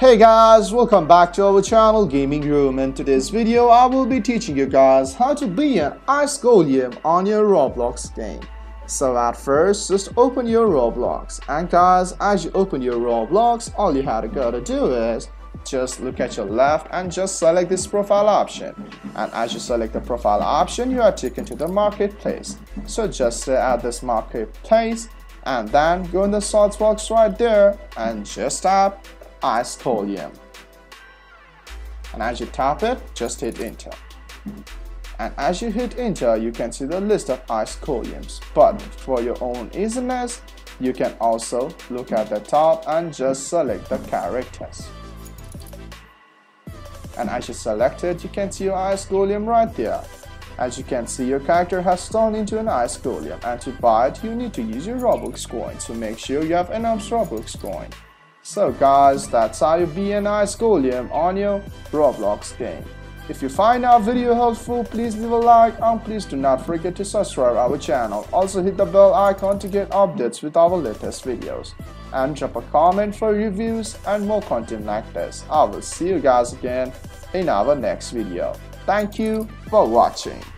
Hey guys, welcome back to our channel Gaming Room. In today's video I will be teaching you guys how to be an ice golem on your Roblox game. So at first just open your Roblox, and guys, as you open your Roblox, all you have to do is just look at your left and just select this profile option, and as you select the profile option you are taken to the marketplace. So just stay at this marketplace and then go in the search box right there and just tap Ice Golem, and as you tap it just hit enter, and as you hit enter you can see the list of ice golems. But for your own easiness you can also look at the top and just select the characters, and as you select it you can see your ice golem right there. As you can see, your character has turned into an ice golem, and to buy it you need to use your Robux coin, so make sure you have enough Robux coin. So guys, that's how you be an ice golem on your Roblox game. If you find our video helpful, please leave a like, and please do not forget to subscribe our channel. Also hit the bell icon to get updates with our latest videos. And drop a comment for reviews and more content like this. I will see you guys again in our next video. Thank you for watching.